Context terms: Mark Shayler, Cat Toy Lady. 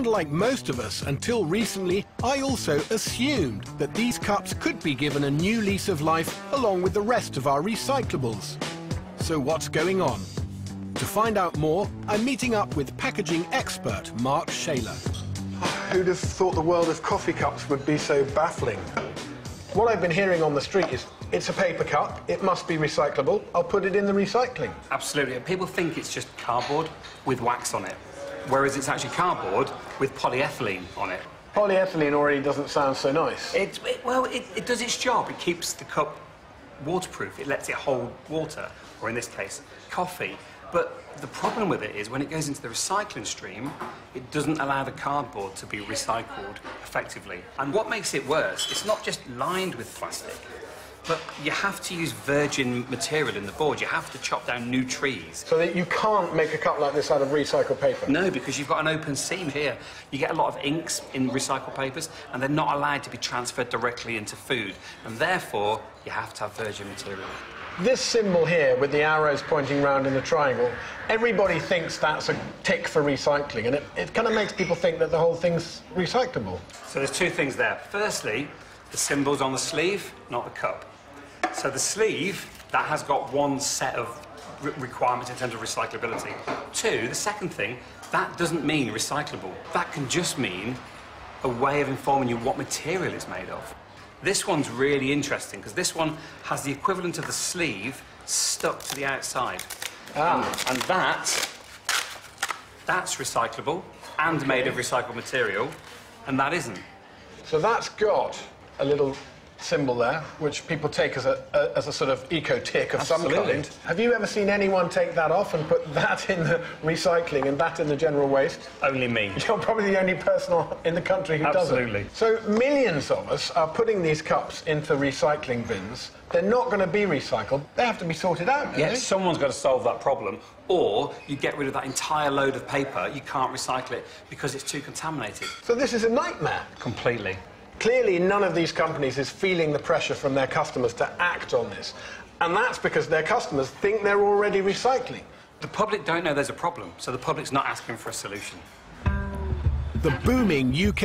And like most of us, until recently, I also assumed that these cups could be given a new lease of life along with the rest of our recyclables. So what's going on? To find out more, I'm meeting up with packaging expert Mark Shayler. Who'd have thought the world of coffee cups would be so baffling? What I've been hearing on the street is, it's a paper cup, it must be recyclable, I'll put it in the recycling. Absolutely, and people think it's just cardboard with wax on it, whereas it's actually cardboard with polyethylene on it. Polyethylene already doesn't sound so nice. Well, it does its job. It keeps the cup waterproof, it lets it hold water, or in this case, coffee. But the problem with it is when it goes into the recycling stream, it doesn't allow the cardboard to be recycled effectively. And what makes it worse, it's not just lined with plastic, but you have to use virgin material in the board. You have to chop down new trees. So that you can't make a cup like this out of recycled paper? No, because you've got an open seam here. You get a lot of inks in recycled papers, and they're not allowed to be transferred directly into food. And therefore, you have to have virgin material. This symbol here, with the arrows pointing round in the triangle, everybody thinks that's a tick for recycling, and it kind of makes people think that the whole thing's recyclable. So there's two things there. Firstly, the symbol's on the sleeve, not the cup. So the sleeve, that has got one set of requirements in terms of recyclability. Two, the second thing, that doesn't mean recyclable. That can just mean a way of informing you what material it's made of. This one's really interesting, because this one has the equivalent of the sleeve stuck to the outside. Ah. And that's recyclable and made of recycled material, and that isn't. So that's got a little symbol there, which people take as a sort of eco-tick of Absolutely. Some kind. Have you ever seen anyone take that off and put that in the recycling and that in the general waste? Only me. You're probably the only person in the country who Absolutely. Doesn't. Absolutely. So millions of us are putting these cups into recycling bins. They're not going to be recycled. They have to be sorted out, don't they? Someone's got to solve that problem, or you get rid of that entire load of paper. You can't recycle it because it's too contaminated. So this is a nightmare. Completely. Clearly, none of these companies is feeling the pressure from their customers to act on this. And that's because their customers think they're already recycling. The public don't know there's a problem, so the public's not asking for a solution. The booming UK